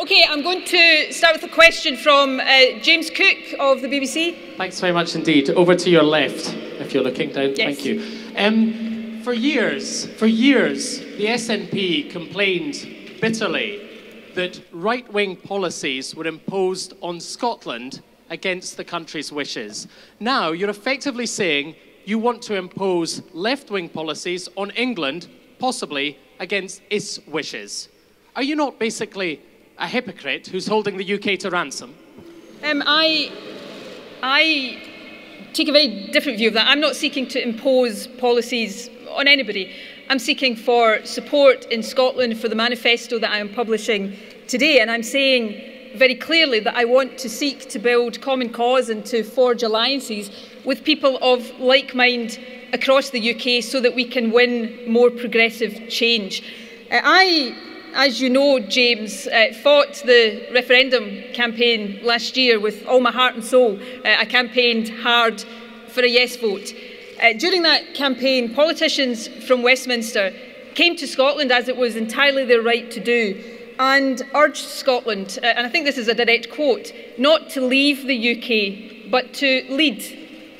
Okay, I'm going to start with a question from James Cook of the BBC. Thanks very much indeed. Over to your left, if you're looking down. Yes. Thank you. For years, the SNP complained bitterly that right-wing policies were imposed on Scotland against the country's wishes. Now, you're effectively saying you want to impose left-wing policies on England, possibly against its wishes. Are you not basically a hypocrite who's holding the UK to ransom? I take a very different view of that. I'm not seeking to impose policies on anybody. I'm seeking for support in Scotland for the manifesto that I am publishing today, and I'm saying very clearly that I want to seek to build common cause and to forge alliances with people of like mind across the UK so that we can win more progressive change. As you know, James, fought the referendum campaign last year with all my heart and soul. I campaigned hard for a yes vote. During that campaign, politicians from Westminster came to Scotland, as it was entirely their right to do, and urged Scotland, and I think this is a direct quote, not to leave the UK, but to lead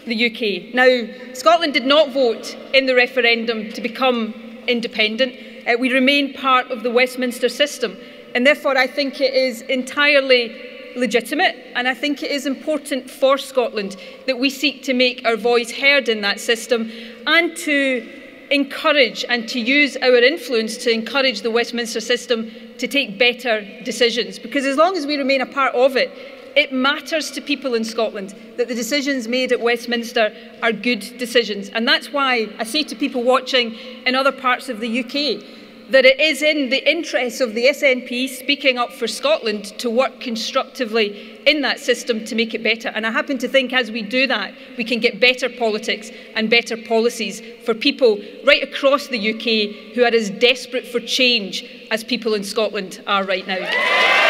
the UK. Now, Scotland did not vote in the referendum to become independent. We remain part of the Westminster system, and therefore I think it is entirely legitimate, and I think it is important for Scotland that we seek to make our voice heard in that system and to encourage and to use our influence to encourage the Westminster system to take better decisions, because as long as we remain a part of it, it matters to people in Scotland that the decisions made at Westminster are good decisions. And that's why I say to people watching in other parts of the UK that it is in the interests of the SNP speaking up for Scotland to work constructively in that system to make it better. And I happen to think as we do that, we can get better politics and better policies for people right across the UK who are as desperate for change as people in Scotland are right now.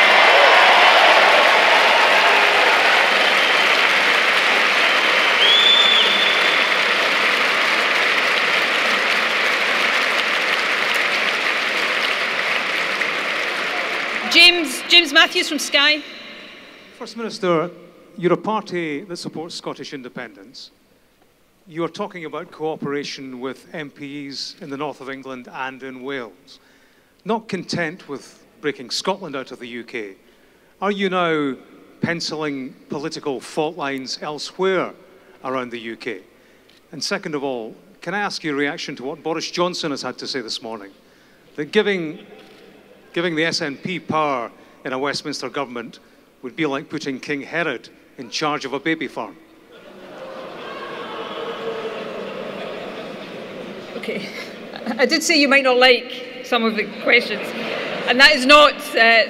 James Matthews from Sky. First Minister, you're a party that supports Scottish independence. You are talking about cooperation with MPs in the north of England and in Wales. Not content with breaking Scotland out of the UK, are you now penciling political fault lines elsewhere around the UK? And second of all, can I ask your reaction to what Boris Johnson has had to say this morning? That giving the SNP power in a Westminster government would be like putting King Herod in charge of a baby farm. Okay. I did say you might not like some of the questions, and that is not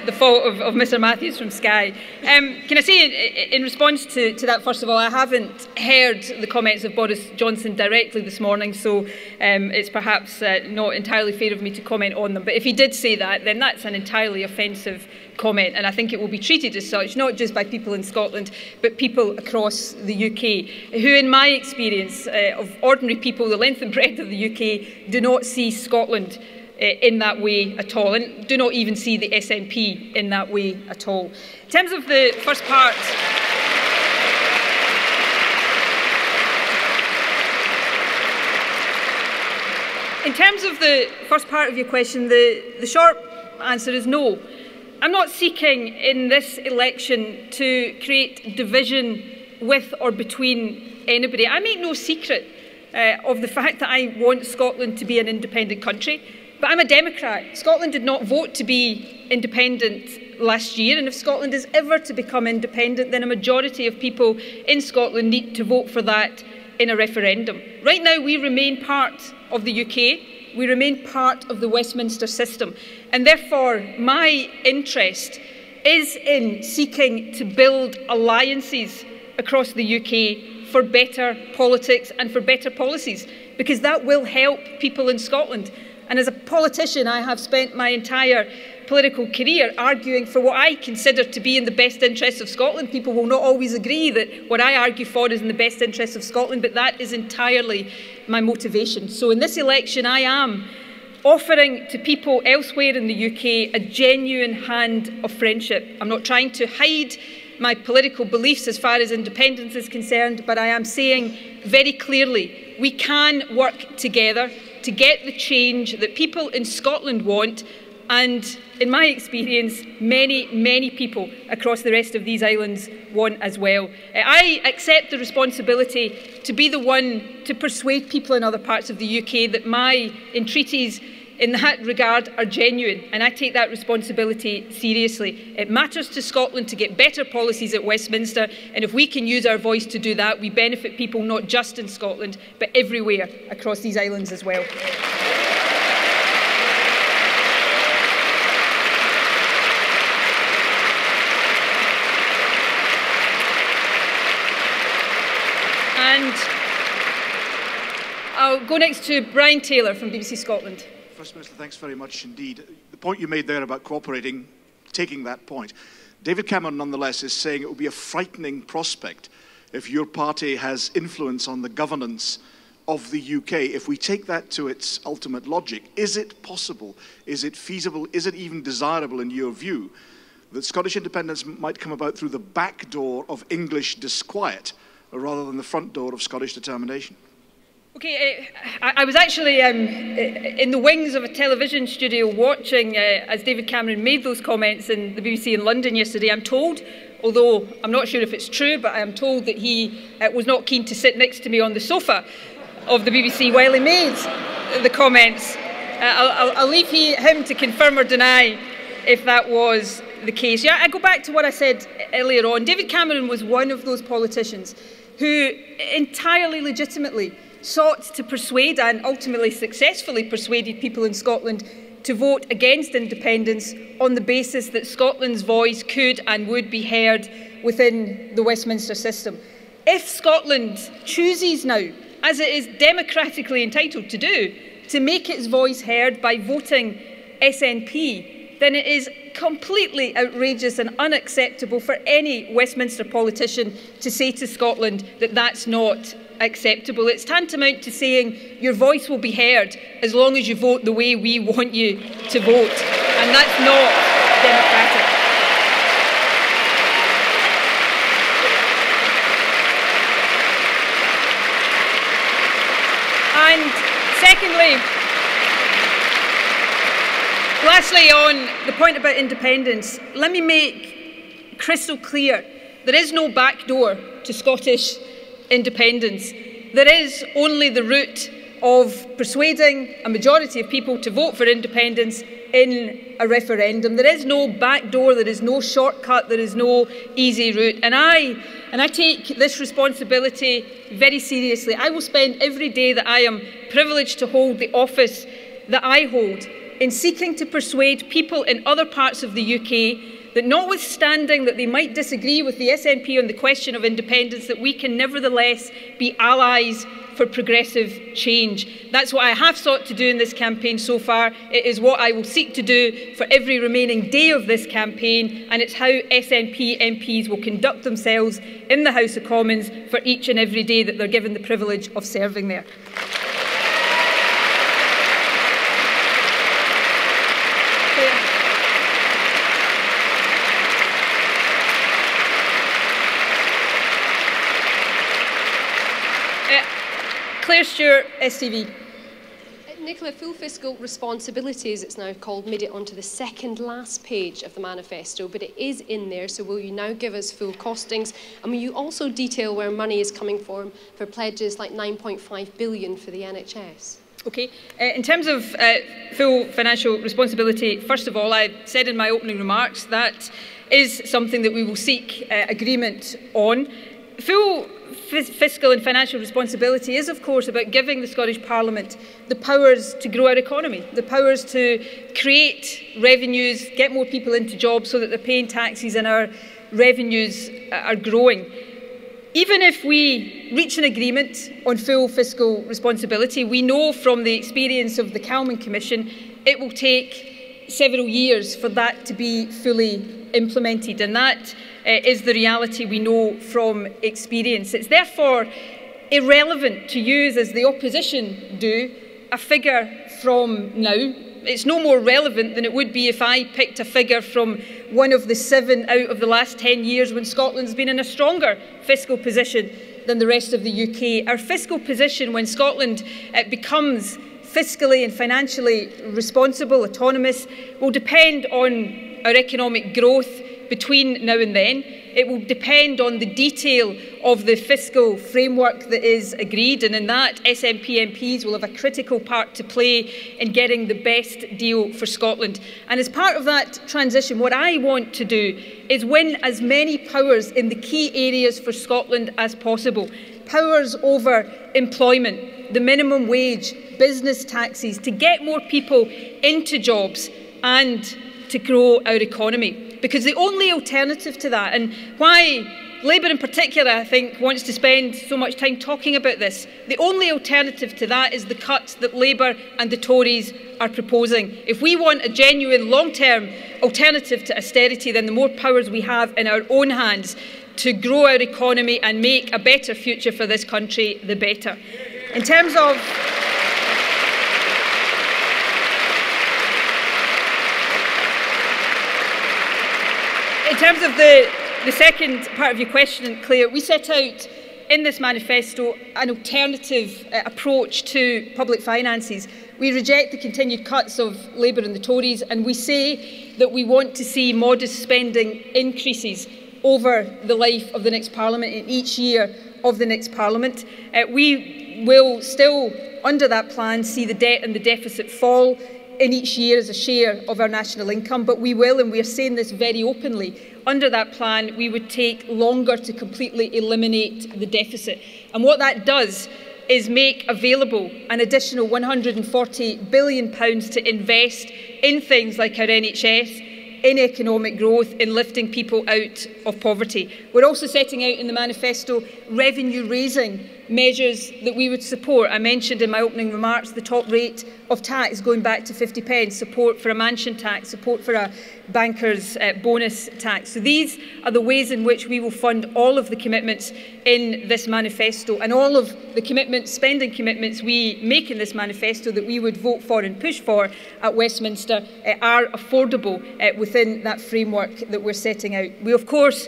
the fault of Mr Matthews from Sky. Can I say, in response to that, first of all, I haven't heard the comments of Boris Johnson directly this morning, so it's perhaps not entirely fair of me to comment on them. But if he did say that, then that's an entirely offensive comment, and I think it will be treated as such, not just by people in Scotland, but people across the UK, who, in my experience of ordinary people, the length and breadth of the UK, do not see Scotland in that way at all, and do not even see the SNP in that way at all. In terms of the first part, of your question, the short answer is no. I'm not seeking in this election to create division with or between anybody. I make no secret of the fact that I want Scotland to be an independent country. But I'm a Democrat. Scotland did not vote to be independent last year, and if Scotland is ever to become independent, then a majority of people in Scotland need to vote for that in a referendum. Right now, we remain part of the UK. We remain part of the Westminster system. And therefore, my interest is in seeking to build alliances across the UK for better politics and for better policies, because that will help people in Scotland. And as a politician, I have spent my entire political career arguing for what I consider to be in the best interests of Scotland. People will not always agree that what I argue for is in the best interests of Scotland, but that is entirely my motivation. So in this election, I am offering to people elsewhere in the UK a genuine hand of friendship. I'm not trying to hide my political beliefs as far as independence is concerned, but I am saying very clearly we can work together to get the change that people in Scotland want, and in my experience, many, many people across the rest of these islands want as well. I accept the responsibility to be the one to persuade people in other parts of the UK that my entreaties in that regard are genuine, and I take that responsibility seriously. It matters to Scotland to get better policies at Westminster, and if we can use our voice to do that, we benefit people not just in Scotland, but everywhere across these islands as well. And I'll go next to Brian Taylor from BBC Scotland. First Minister, thanks very much indeed. The point you made there about cooperating, taking that point, David Cameron nonetheless is saying it will be a frightening prospect if your party has influence on the governance of the UK. If we take that to its ultimate logic, is it possible, is it feasible, is it even desirable in your view that Scottish independence might come about through the back door of English disquiet rather than the front door of Scottish determination? Okay, I was actually in the wings of a television studio watching as David Cameron made those comments in the BBC in London yesterday. I'm told, although I'm not sure if it's true, but I am told that he was not keen to sit next to me on the sofa of the BBC while he made the comments. I'll leave him to confirm or deny if that was the case. Yeah, I go back to what I said earlier on. David Cameron was one of those politicians who entirely legitimately sought to persuade and ultimately successfully persuaded people in Scotland to vote against independence on the basis that Scotland's voice could and would be heard within the Westminster system. If Scotland chooses now, as it is democratically entitled to do, to make its voice heard by voting SNP, then it is completely outrageous and unacceptable for any Westminster politician to say to Scotland that that's not acceptable. It's tantamount to saying your voice will be heard as long as you vote the way we want you to vote, and that's not democratic. And lastly, on the point about independence, let me make crystal clear there is no back door to Scottish independence. There is only the route of persuading a majority of people to vote for independence in a referendum. There is no back door, there is no shortcut, there is no easy route. And I take this responsibility very seriously. I will spend every day that I am privileged to hold the office that I hold in seeking to persuade people in other parts of the UK that notwithstanding that they might disagree with the SNP on the question of independence, that we can nevertheless be allies for progressive change. That's what I have sought to do in this campaign so far. It is what I will seek to do for every remaining day of this campaign, and it's how SNP MPs will conduct themselves in the House of Commons for each and every day that they're given the privilege of serving there. Claire Stewart, SCV. Nicola, full fiscal responsibility, as it's now called, made it onto the second last page of the manifesto, but it is in there, so will you now give us full costings? And will you also detail where money is coming from for pledges like £9.5 billion for the NHS? Okay. In terms of full financial responsibility, first of all, I said in my opening remarks that is something that we will seek agreement on. Full fiscal and financial responsibility is, of course, about giving the Scottish Parliament the powers to grow our economy, the powers to create revenues, get more people into jobs so that they're paying taxes and our revenues are growing. Even if we reach an agreement on full fiscal responsibility, we know from the experience of the Calman Commission it will take several years for that to be fully implemented, and that is the reality we know from experience. It's therefore irrelevant to use, as the opposition do, a figure from now. It's no more relevant than it would be if I picked a figure from one of the 7 out of the last 10 years when Scotland's been in a stronger fiscal position than the rest of the UK. Our fiscal position when Scotland becomes fiscally and financially responsible, autonomous, will depend on our economic growth between now and then. It will depend on the detail of the fiscal framework that is agreed, and in that SNP MPs will have a critical part to play in getting the best deal for Scotland. And as part of that transition, what I want to do is win as many powers in the key areas for Scotland as possible. Powers over employment, the minimum wage, business taxes, to get more people into jobs and to grow our economy. Because the only alternative to that, and why Labour in particular, I think, wants to spend so much time talking about this, the only alternative to that is the cuts that Labour and the Tories are proposing. If we want a genuine long-term alternative to austerity, then the more powers we have in our own hands to grow our economy and make a better future for this country, the better. In terms of the second part of your question, Claire, we set out in this manifesto an alternative approach to public finances. We reject the continued cuts of Labour and the Tories, and we say that we want to see modest spending increases over the life of the next Parliament, in each year of the next Parliament. We will still, under that plan, see the debt and the deficit fall in each year as a share of our national income, but we will, and we are saying this very openly, under that plan we would take longer to completely eliminate the deficit. And what that does is make available an additional £140 billion to invest in things like our NHS, in economic growth, in lifting people out of poverty. We're also setting out in the manifesto revenue-raising measures that we would support. I mentioned in my opening remarks the top rate of tax going back to 50p, support for a mansion tax, support for a banker's bonus tax. So these are the ways in which we will fund all of the commitments in this manifesto, and all of the commitments, spending commitments we make in this manifesto that we would vote for and push for at Westminster are affordable within that framework that we're setting out. We, of course,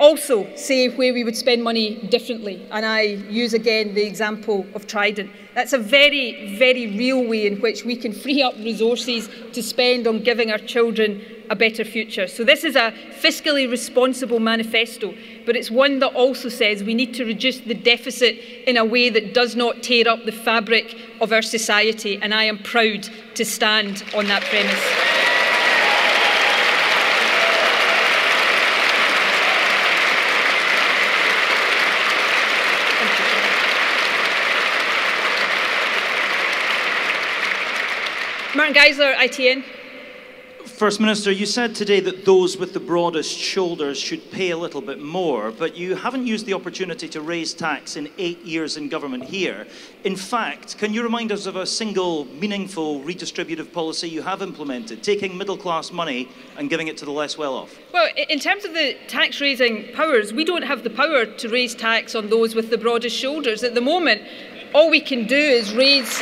also say where we would spend money differently, and I use again the example of Trident. That's a very, very real way in which we can free up resources to spend on giving our children a better future. So this is a fiscally responsible manifesto, but it's one that also says we need to reduce the deficit in a way that does not tear up the fabric of our society, and I am proud to stand on that premise. Geisler, ITN. First Minister, you said today that those with the broadest shoulders should pay a little bit more, but you haven't used the opportunity to raise tax in 8 years in government here. In fact, can you remind us of a single meaningful redistributive policy you have implemented, taking middle-class money and giving it to the less well-off? Well, in terms of the tax-raising powers, we don't have the power to raise tax on those with the broadest shoulders. At the moment, all we can do is raise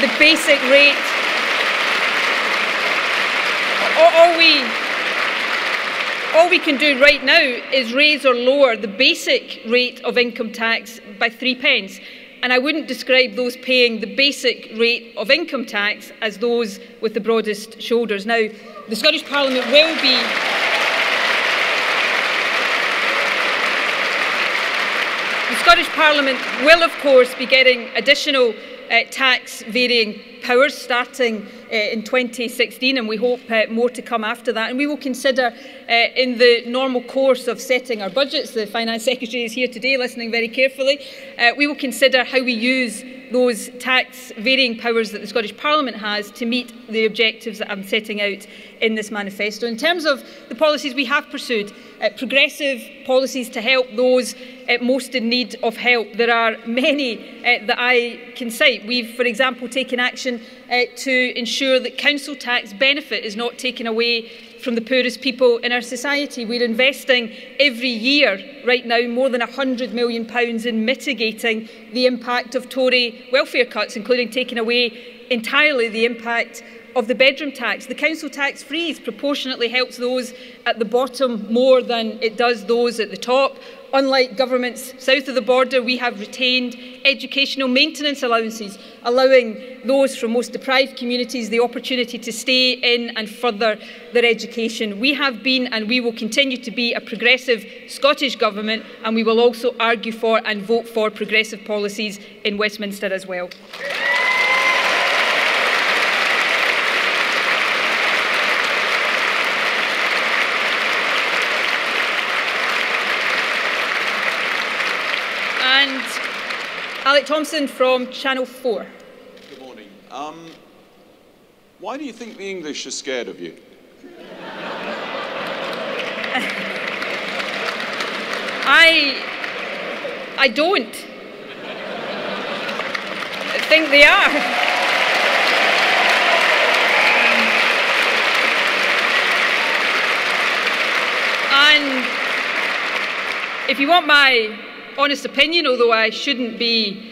the basic rate. All we can do right now is raise or lower the basic rate of income tax by 3p. And I wouldn't describe those paying the basic rate of income tax as those with the broadest shoulders. Now, the Scottish Parliament will be of course, be getting additional tax varying powers starting in 2016, and we hope more to come after that. And we will consider in the normal course of setting our budgets, the Finance Secretary is here today listening very carefully, we will consider how we use those tax varying powers that the Scottish Parliament has to meet the objectives that I'm setting out in this manifesto. In terms of the policies we have pursued, progressive policies to help those most in need of help. There are many that I can cite. We've, for example, taken action to ensure that council tax benefit is not taken away from the poorest people in our society. We're investing every year right now more than £100 million in mitigating the impact of Tory welfare cuts, including taking away entirely the impact of the bedroom tax. The council tax freeze proportionately helps those at the bottom more than it does those at the top. Unlike governments south of the border, we have retained educational maintenance allowances, allowing those from most deprived communities the opportunity to stay in and further their education. We have been and we will continue to be a progressive Scottish government, and we will also argue for and vote for progressive policies in Westminster as well. Alec Thompson from Channel 4. Good morning. Why do you think the English are scared of you? I don't. I think they are. And if you want my honest opinion, although I shouldn't be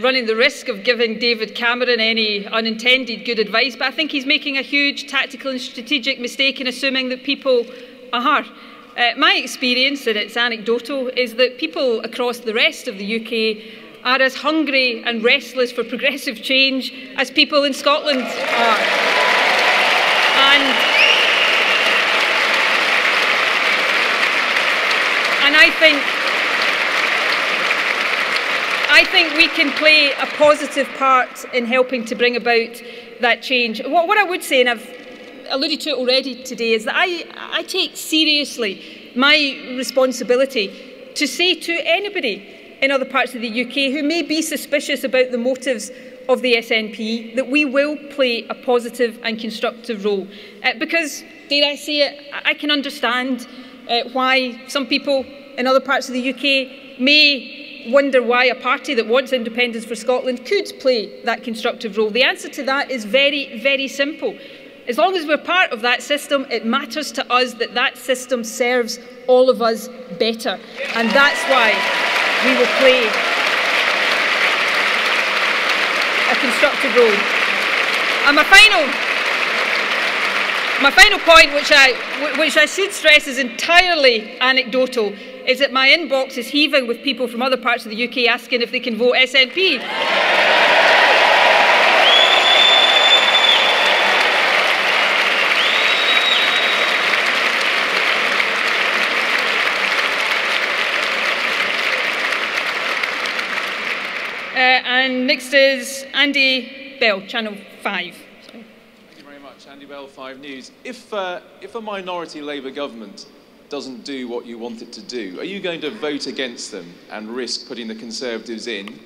running the risk of giving David Cameron any unintended good advice, but I think he's making a huge tactical and strategic mistake in assuming that people are. My experience, and it's anecdotal, is that people across the rest of the UK are as hungry and restless for progressive change as people in Scotland are. And I think we can play a positive part in helping to bring about that change. What I would say, and I've alluded to it already today, is that I take seriously my responsibility to say to anybody in other parts of the UK who may be suspicious about the motives of the SNP that we will play a positive and constructive role. Because, dare I say it, I can understand why some people in other parts of the UK may wonder why a party that wants independence for Scotland could play that constructive role. The answer to that is very, very simple. As long as we're part of that system, it matters to us that that system serves all of us better. And that's why we will play a constructive role. And my final point, which I should stress is entirely anecdotal, is that my inbox is heaving with people from other parts of the UK asking if they can vote SNP. And next is Andy Bell, Channel 5. Sorry. Thank you very much. Andy Bell, 5 News. If a minority Labour government doesn't do what you want it to do, are you going to vote against them and risk putting the Conservatives in,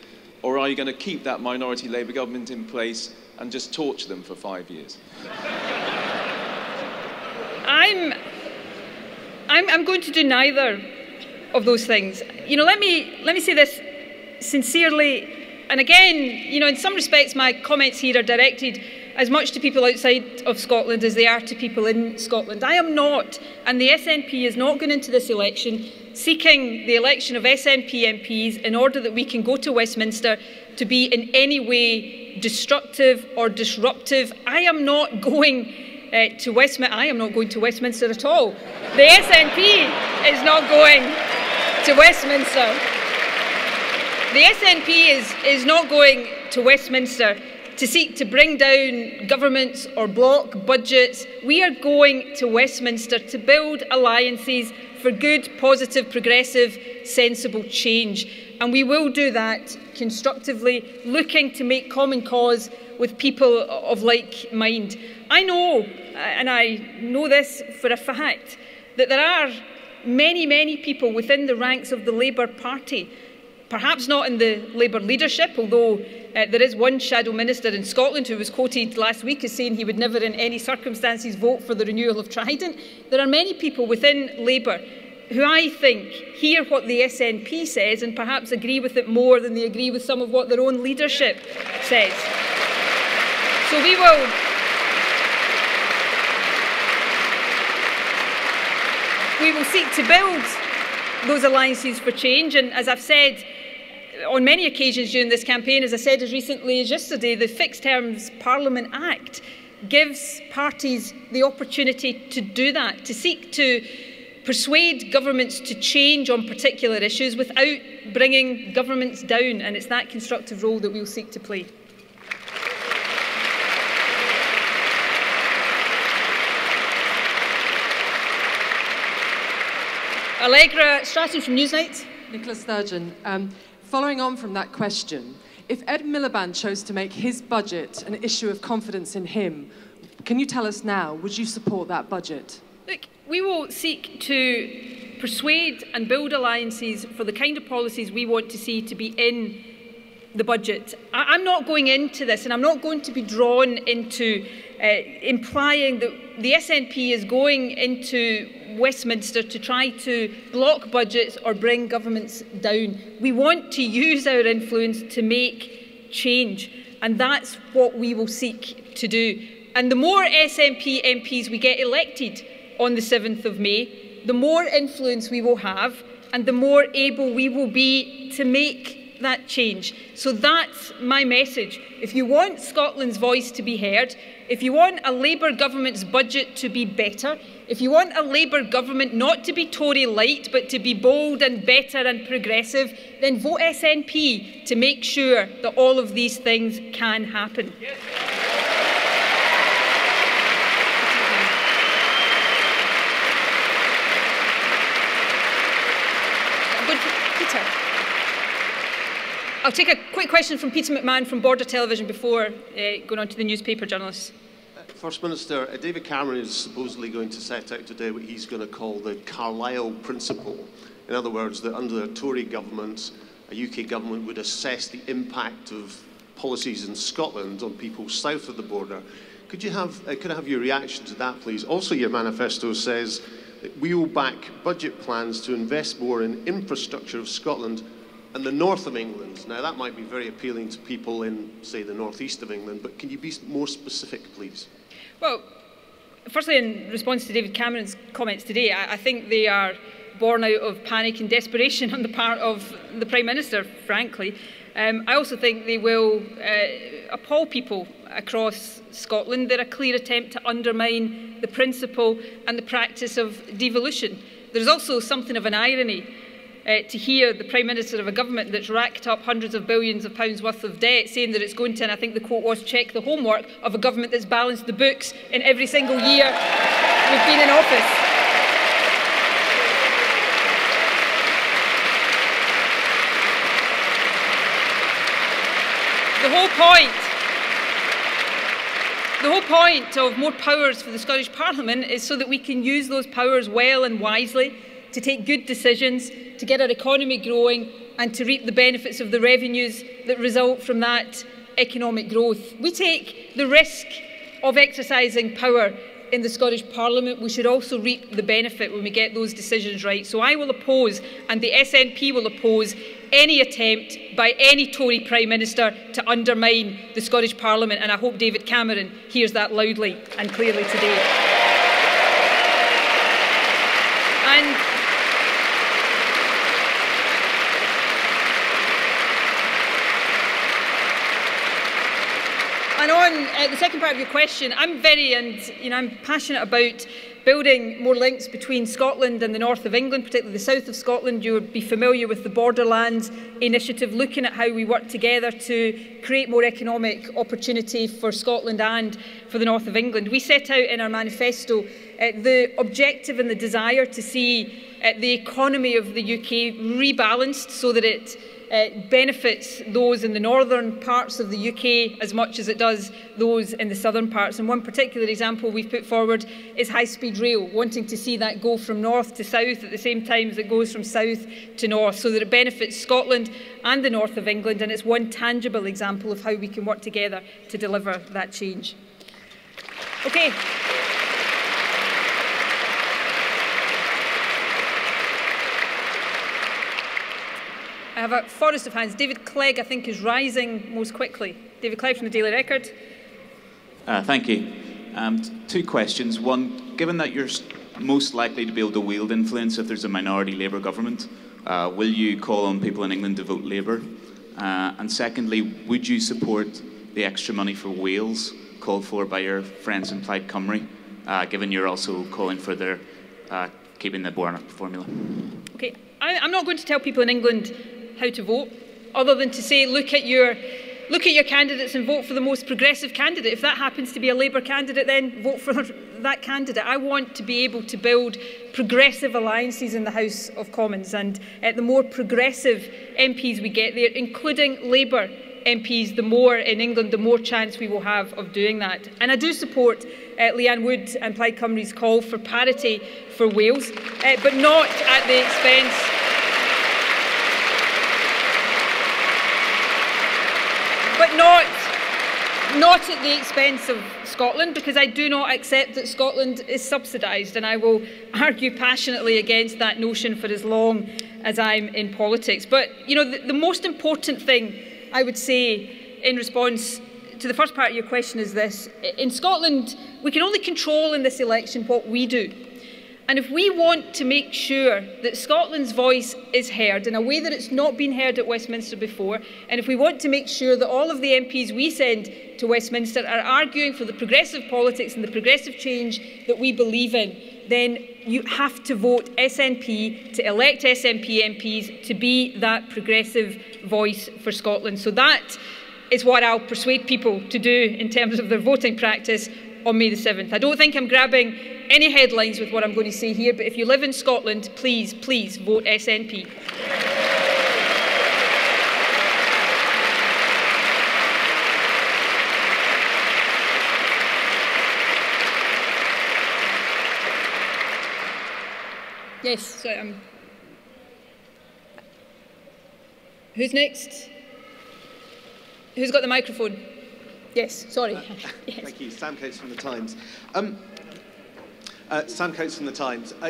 or are you going to keep that minority Labour government in place and just torture them for 5 years? I'm going to do neither of those things. You know, let me say this sincerely, and again, you know, in some respects my comments here are directed as much to people outside of Scotland as they are to people in Scotland. I am not, and the SNP is not going into this election seeking the election of SNP MPs in order that we can go to Westminster to be in any way destructive or disruptive. I am not going to Westminster. I am not going to Westminster at all. The SNP is not going to Westminster. The SNP is not going to Westminster to seek to bring down governments or block budgets. We are going to Westminster to build alliances for good, positive, progressive, sensible change. And we will do that constructively, looking to make common cause with people of like mind. I know, and I know this for a fact, that there are many, many people within the ranks of the Labour Party, perhaps not in the Labour leadership, although there is one shadow minister in Scotland who was quoted last week as saying he would never in any circumstances vote for the renewal of Trident. There are many people within Labour who I think hear what the SNP says and perhaps agree with it more than they agree with some of what their own leadership says. So we will seek to build those alliances for change, and as I've said, on many occasions during this campaign, as I said as recently as yesterday, the Fixed Terms Parliament Act gives parties the opportunity to do that, to seek to persuade governments to change on particular issues without bringing governments down, and it's that constructive role that we'll seek to play. Allegra Stratton from Newsnight. Nicola Sturgeon, following on from that question, if Ed Miliband chose to make his budget an issue of confidence in him, can you tell us now, would you support that budget? Look, we will seek to persuade and build alliances for the kind of policies we want to see to be in the budget. I'm not going into this, and I'm not going to be drawn into implying that the SNP is going into Westminster to try to block budgets or bring governments down. We want to use our influence to make change, and that's what we will seek to do. And the more SNP MPs we get elected on the 7th of May, the more influence we will have and the more able we will be to make that change. So that's my message. If you want Scotland's voice to be heard, if you want a Labour government's budget to be better, if you want a Labour government not to be Tory light but to be bold and better and progressive, then vote SNP to make sure that all of these things can happen. Yes. Peter. I'll take a quick question from Peter McMahon from Border Television before going on to the newspaper journalists. First Minister, David Cameron is supposedly going to set out today what he's going to call the Carlisle principle. In other words, that under a Tory government, a UK government would assess the impact of policies in Scotland on people south of the border. Could I have your reaction to that, please? Also, your manifesto says that we will back budget plans to invest more in infrastructure of Scotland and the north of England. Now, that might be very appealing to people in, say, the northeast of England, but can you be more specific, please? Well, firstly, in response to David Cameron's comments today, I think they are born out of panic and desperation on the part of the Prime Minister, frankly. I also think they will appall people across Scotland. They're a clear attempt to undermine the principle and the practice of devolution. There's also something of an irony to hear the Prime Minister of a government that's racked up hundreds of billions of pounds worth of debt saying that it's going to, and I think the quote was, check the homework of a government that's balanced the books in every single year we've been in office. The whole point of more powers for the Scottish Parliament is so that we can use those powers well and wisely to take good decisions, to get our economy growing and to reap the benefits of the revenues that result from that economic growth. We take the risk of exercising power in the Scottish Parliament. We should also reap the benefit when we get those decisions right. So I will oppose, and the SNP will oppose, any attempt by any Tory Prime Minister to undermine the Scottish Parliament, and I hope David Cameron hears that loudly and clearly today. And the second part of your question, I'm passionate about building more links between Scotland and the north of England, particularly the south of Scotland. You would be familiar with the Borderlands initiative, looking at how we work together to create more economic opportunity for Scotland and for the north of England. We set out in our manifesto the objective and the desire to see the economy of the UK rebalanced so that it benefits those in the northern parts of the UK as much as it does those in the southern parts. And one particular example we've put forward is high-speed rail, wanting to see that go from north to south at the same time as it goes from south to north, so that it benefits Scotland and the north of England, and it's one tangible example of how we can work together to deliver that change. Okay. I have a forest of hands. David Clegg, I think, is rising most quickly. David Clegg from the Daily Record. Thank you. Two questions. One, given that you're most likely to be able to wield influence if there's a minority Labour government? Will you call on people in England to vote Labour? And secondly, would you support the extra money for Wales called for by your friends in Plaid Cymru, given you're also calling for their keeping the Bournemouth formula? Okay, I'm not going to tell people in England how to vote, other than to say, look at your candidates and vote for the most progressive candidate. If that happens to be a Labour candidate, then vote for that candidate. I want to be able to build progressive alliances in the House of Commons, and the more progressive MPs we get there, including Labour MPs, the more in England, the more chance we will have of doing that. And I do support Leanne Wood and Plaid Cymru's call for parity for Wales, but not at the expense Not at the expense of Scotland, because I do not accept that Scotland is subsidised, and I will argue passionately against that notion for as long as I'm in politics. But you know, the most important thing I would say in response to the first part of your question is this: in Scotland, we can only control in this election what we do. And if we want to make sure that Scotland's voice is heard in a way that it's not been heard at Westminster before, and if we want to make sure that all of the MPs we send to Westminster are arguing for the progressive politics and the progressive change that we believe in, then you have to vote SNP, to elect SNP MPs to be that progressive voice for Scotland. So that is what I'll persuade people to do in terms of their voting practice on May the 7th. I don't think I'm grabbing any headlines with what I'm going to say here, but if you live in Scotland, please, please vote SNP. Yes, so who's next? Who's got the microphone? Yes, sorry. Yes. Thank you. Sam Coates from The Times.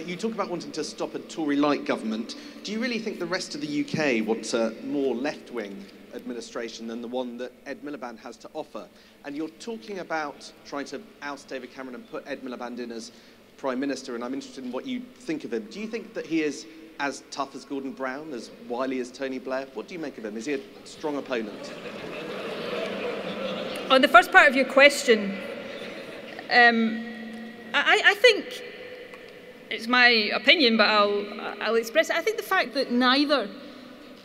You talk about wanting to stop a Tory-like government. Do you really think the rest of the UK wants a more left-wing administration than the one that Ed Miliband has to offer? And you're talking about trying to oust David Cameron and put Ed Miliband in as Prime Minister, and I'm interested in what you think of him. Do you think that he is as tough as Gordon Brown, as wily as Tony Blair? What do you make of him? Is he a strong opponent? On the first part of your question, I think it's my opinion, but I'll express it. I think the fact that neither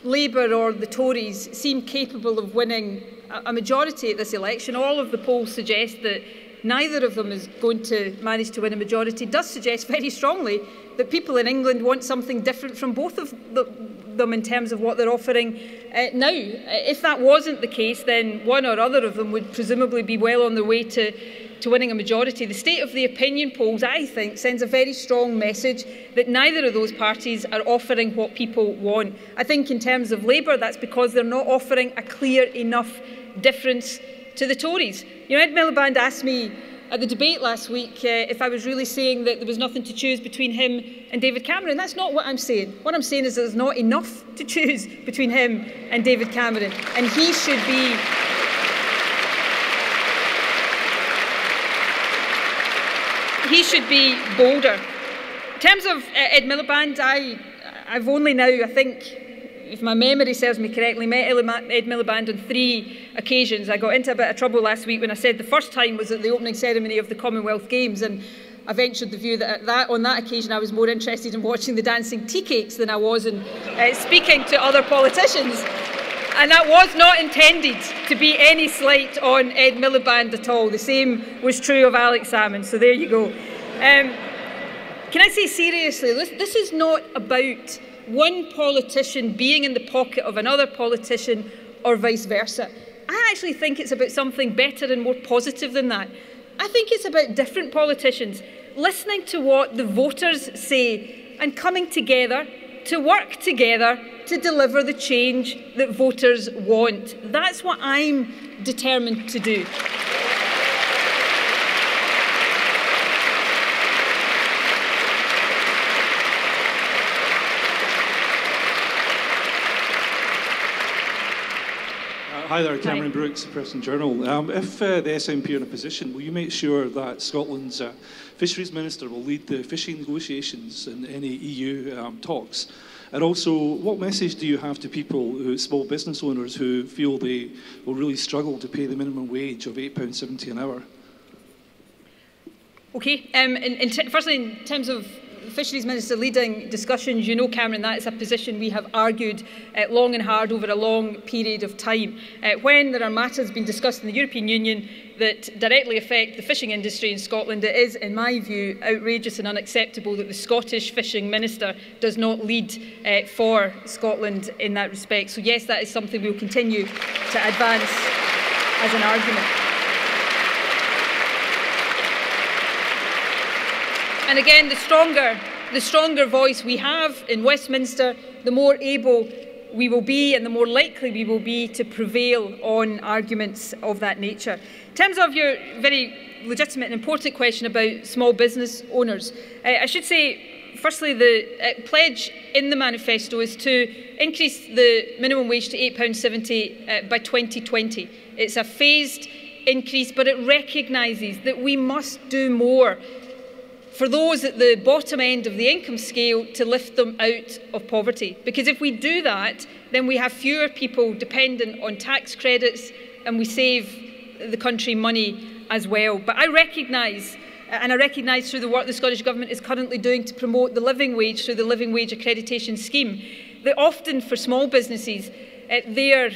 Labour or the Tories seem capable of winning a majority at this election, all of the polls suggest that neither of them is going to manage to win a majority, does suggest very strongly that people in England want something different from both of them in terms of what they're offering now. If that wasn't the case, then one or other of them would presumably be well on their way to winning a majority. The state of the opinion polls, I think, sends a very strong message that neither of those parties are offering what people want. I think in terms of Labour, that's because they're not offering a clear enough difference to the Tories. You know, Ed Miliband asked me at the debate last week if I was really saying that there was nothing to choose between him and David Cameron. That's not what I'm saying. What I'm saying is that there's not enough to choose between him and David Cameron, and he should be bolder. In terms of Ed Miliband, I've only now, I think, if my memory serves me correctly, met Ed Miliband on 3 occasions. I got into a bit of trouble last week when I said the first time was at the opening ceremony of the Commonwealth Games, and I ventured the view that, on that occasion I was more interested in watching the dancing tea cakes than I was in speaking to other politicians. And that was not intended to be any slight on Ed Miliband at all. The same was true of Alec Salmond, so there you go. Can I say seriously, this is not about one politician being in the pocket of another politician or vice versa. I actually think it's about something better and more positive than that. I think it's about different politicians listening to what the voters say and coming together to work together to deliver the change that voters want. That's what I'm determined to do. Hi there, Cameron Brooks, Press and Journal. If the SNP are in a position, will you make sure that Scotland's Fisheries Minister will lead the fishing negotiations in any EU talks? And also, what message do you have to people, small business owners, who feel they will really struggle to pay the minimum wage of £8.70 an hour? OK. Firstly, in terms of Fisheries Minister leading discussions, you know, Cameron, that is a position we have argued long and hard over a long period of time. When there are matters being discussed in the European Union that directly affect the fishing industry in Scotland, it is, in my view, outrageous and unacceptable that the Scottish Fishing Minister does not lead for Scotland in that respect. So, yes, that is something we will continue to advance as an argument. And again, the stronger voice we have in Westminster, the more able we will be and the more likely we will be to prevail on arguments of that nature. In terms of your very legitimate and important question about small business owners, I should say, firstly, the pledge in the manifesto is to increase the minimum wage to £8.70 by 2020. It's a phased increase, but it recognises that we must do more for those at the bottom end of the income scale to lift them out of poverty. Because if we do that, then we have fewer people dependent on tax credits and we save the country money as well. But I recognise, and I recognise through the work the Scottish Government is currently doing to promote the living wage through the Living Wage Accreditation Scheme, that often for small businesses, their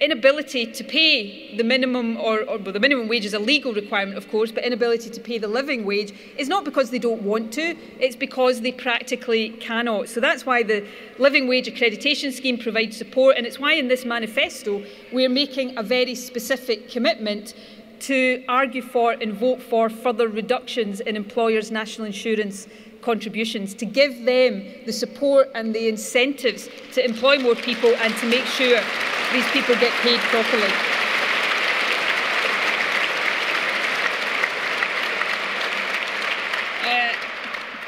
inability to pay the minimum, or well, the minimum wage is a legal requirement, of course, but inability to pay the living wage is not because they don't want to, it's because they practically cannot. So that's why the Living Wage Accreditation Scheme provides support, and it's why in this manifesto we're making a very specific commitment to argue for and vote for further reductions in employers' national insurance contributions, to give them the support and the incentives to employ more people and to make sure these people get paid properly.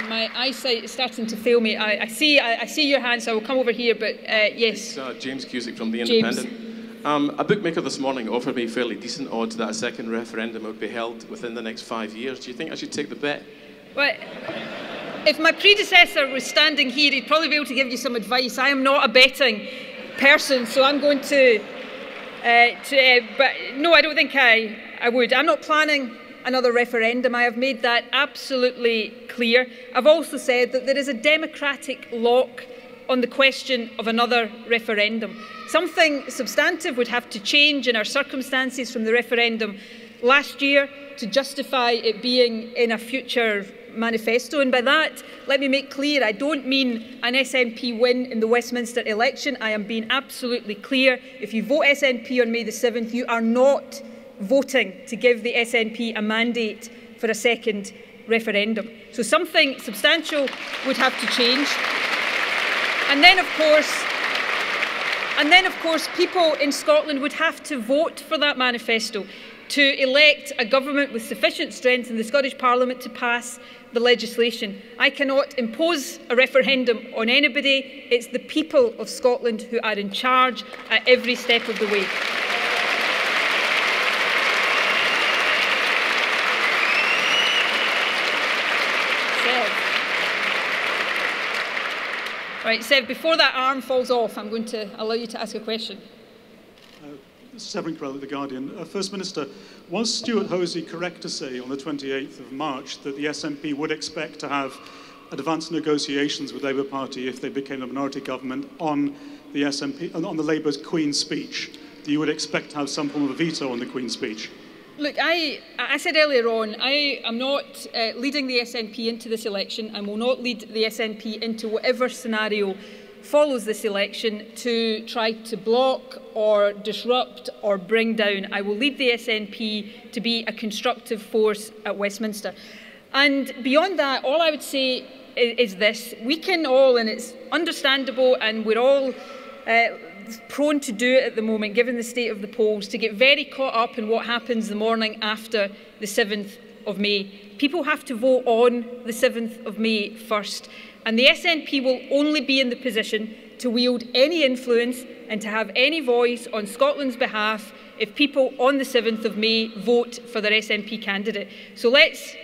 My eyesight is starting to fail me. I see your hand, so I will come over here, but yes. It's James Cusick from The Independent. James. A bookmaker this morning offered me fairly decent odds that a second referendum would be held within the next 5 years. Do you think I should take the bet? Well, if my predecessor was standing here, he'd probably be able to give you some advice. I am not a betting person, so I'm going to but no, I don't think I would. I'm not planning another referendum. I have made that absolutely clear. I've also said that there is a democratic lock on the question of another referendum. Something substantive would have to change in our circumstances from the referendum last year to justify it being in a future manifesto. And by that, let me make clear, I don't mean an SNP win in the Westminster election. I am being absolutely clear. If you vote SNP on May the 7th, you are not voting to give the SNP a mandate for a second referendum. So something substantial would have to change. And then, of course, people in Scotland would have to vote for that manifesto to elect a government with sufficient strength in the Scottish Parliament to pass the legislation. I cannot impose a referendum on anybody. It's the people of Scotland who are in charge at every step of the way. Right, Seb, before that arm falls off, I'm going to allow you to ask a question. Severin Crowley, The Guardian. First Minister, was Stuart Hosey correct to say on the 28th of March that the SNP would expect to have advanced negotiations with Labour Party if they became a minority government on the SNP, on the Labour's Queen's speech? You would expect to have some form of a veto on the Queen's speech? Look, I said earlier on, I am not leading the SNP into this election and will not lead the SNP into whatever scenario follows this election to try to block or disrupt or bring down. I will lead the SNP to be a constructive force at Westminster. And beyond that, all I would say is this. We can all, and it's understandable, and we're all prone to do it at the moment, given the state of the polls, to get very caught up in what happens the morning after the 7th of May. People have to vote on the 7th of May first, and the SNP will only be in the position to wield any influence and to have any voice on Scotland's behalf if people on the 7th of May vote for their SNP candidate. So let's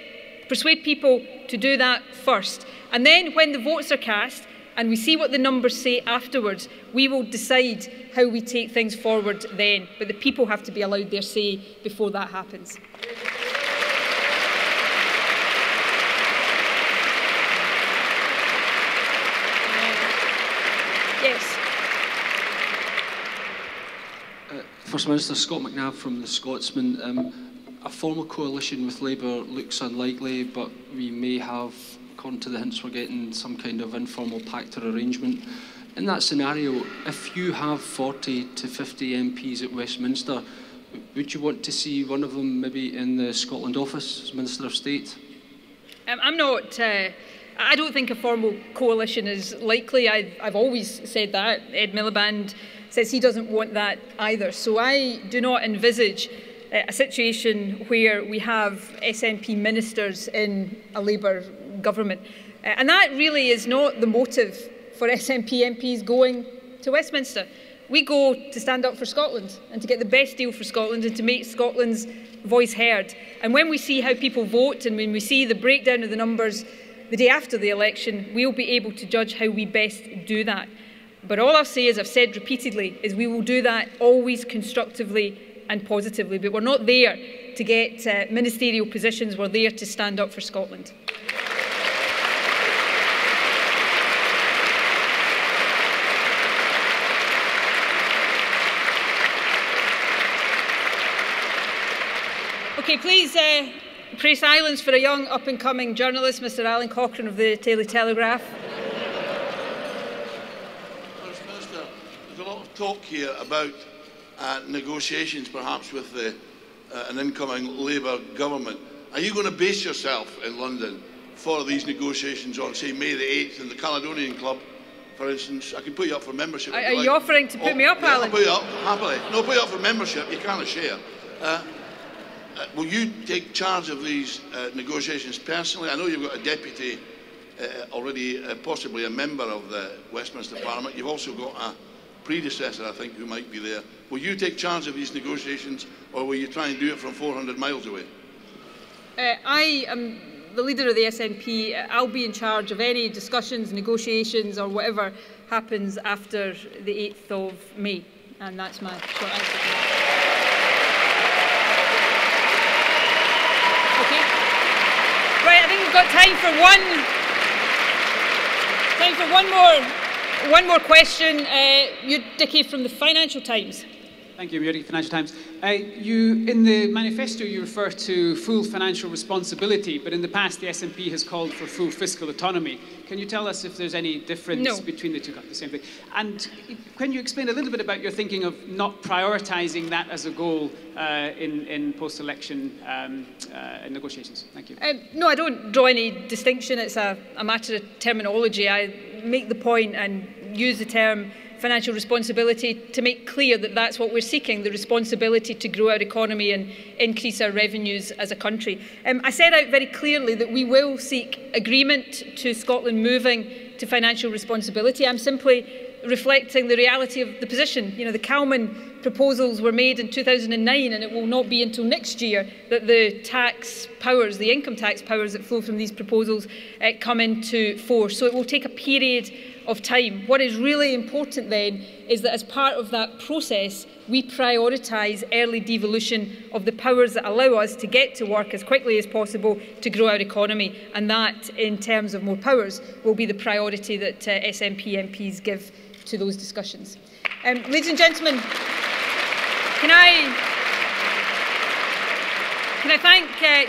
persuade people to do that first. And then when the votes are cast and we see what the numbers say afterwards, we will decide how we take things forward then. But the people have to be allowed their say before that happens. Yes. First Minister, Scott McNabb from The Scotsman. A formal coalition with Labour looks unlikely, but we may have, according to the hints we're getting, some kind of informal pact or arrangement. In that scenario, if you have 40 to 50 MPs at Westminster, would you want to see one of them maybe in the Scotland office as Minister of State? I'm not... I don't think a formal coalition is likely. I've always said that. Ed Miliband says he doesn't want that either. So I do not envisage a situation where we have SNP ministers in a Labour government. And that really is not the motive for SNP MPs going to Westminster. We go to stand up for Scotland and to get the best deal for Scotland and to make Scotland's voice heard. And when we see how people vote and when we see the breakdown of the numbers the day after the election, we'll be able to judge how we best do that. But all I'll say, as I've said repeatedly, is we will do that always constructively and positively, but we're not there to get ministerial positions, we're there to stand up for Scotland. Okay, please pray silence for a young up-and-coming journalist, Mr Alan Cochrane of the Daily Telegraph. First Minister, there's a lot of talk here about negotiations perhaps with an incoming Labour government. Are you going to base yourself in London for these negotiations on, say, May the 8th in the Caledonian Club, for instance? I can put you up for membership. Are you offering to put me up, Alan? I'll put you up, happily. No, put you up for membership. You can't share. Will you take charge of these negotiations personally? I know you've got a deputy already, possibly a member of the Westminster Parliament. You've also got a predecessor, I think, who might be there. Will you take charge of these negotiations, or will you try and do it from 400 miles away? I am the leader of the SNP. I'll be in charge of any discussions, negotiations, or whatever happens after the 8th of May. And that's my short answer. Okay. Right, I think we've got time for one more question. Dickey from the Financial Times. Thank you, Murray, Financial Times. In the manifesto, you refer to full financial responsibility, but in the past, the SNP has called for full fiscal autonomy. Can you tell us if there's any difference between the two? The same thing. And can you explain a little bit about your thinking of not prioritising that as a goal in post-election negotiations? Thank you. No, I don't draw any distinction. It's a matter of terminology. I make the point and use the term financial responsibility to make clear that that's what we're seeking, the responsibility to grow our economy and increase our revenues as a country. I set out very clearly that we will seek agreement to Scotland moving to financial responsibility. I'm simply reflecting the reality of the position. You know, the Calman proposals were made in 2009, and it will not be until next year that the tax powers, the income tax powers that flow from these proposals come into force. So it will take a period of time. What is really important then is that as part of that process, we prioritise early devolution of the powers that allow us to get to work as quickly as possible to grow our economy. And that, in terms of more powers, will be the priority that SNP MPs give to those discussions. Ladies and gentlemen, can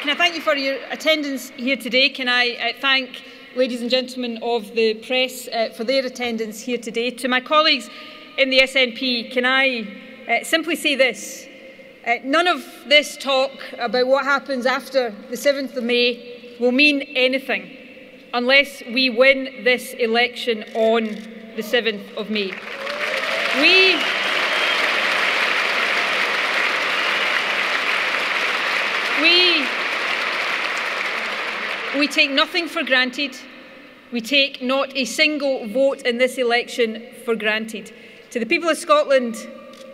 I thank you for your attendance here today? Can I thank ladies and gentlemen of the press for their attendance here today? To my colleagues in the SNP, can I simply say this? None of this talk about what happens after the 7th of May will mean anything unless we win this election on the 7th of May. We take nothing for granted. We take not a single vote in this election for granted. To the people of Scotland,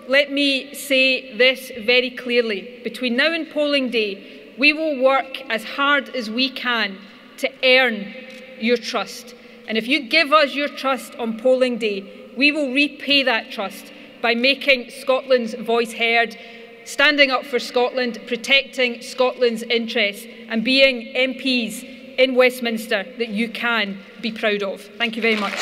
let me say this very clearly. Between now and polling day, we will work as hard as we can to earn your trust. And if you give us your trust on polling day, we will repay that trust by making Scotland's voice heard, standing up for Scotland, protecting Scotland's interests, and being MPs in Westminster that you can be proud of. Thank you very much.